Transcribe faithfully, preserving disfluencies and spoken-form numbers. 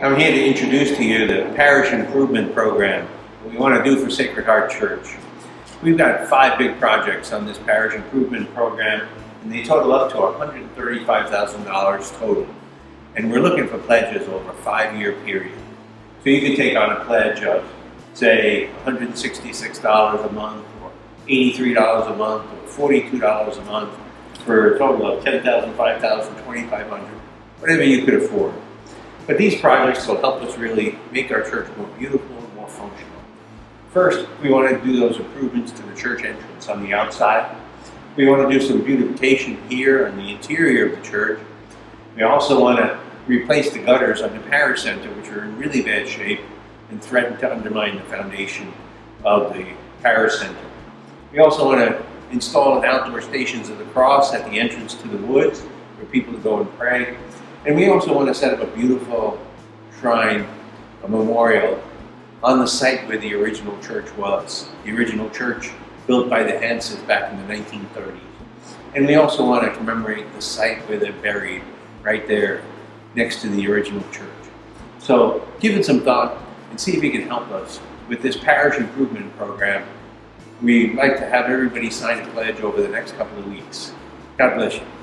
I'm here to introduce to you the Parish Improvement Program we want to do for Sacred Heart Church. We've got five big projects on this Parish Improvement Program, and they total up to one hundred thirty-five thousand dollars total. And we're looking for pledges over a five-year period. So you can take on a pledge of, say, one hundred sixty-six dollars a month, or eighty-three dollars a month, or forty-two dollars a month, for a total of ten thousand dollars, five thousand dollars, twenty-five hundred dollars, whatever you could afford. But these projects will help us really make our church more beautiful and more functional. First, we want to do those improvements to the church entrance on the outside. We want to do some beautification here on the interior of the church. We also want to replace the gutters on the parish center, which are in really bad shape and threaten to undermine the foundation of the parish center. We also want to install an outdoor Stations of the Cross at the entrance to the woods for people to go and pray. And we also want to set up a beautiful shrine, a memorial, on the site where the original church was. The original church built by the Hanses back in the nineteen thirties. And we also want to commemorate the site where they're buried, right there next to the original church. So give it some thought and see if you can help us with this parish improvement program. We'd like to have everybody sign a pledge over the next couple of weeks. God bless you.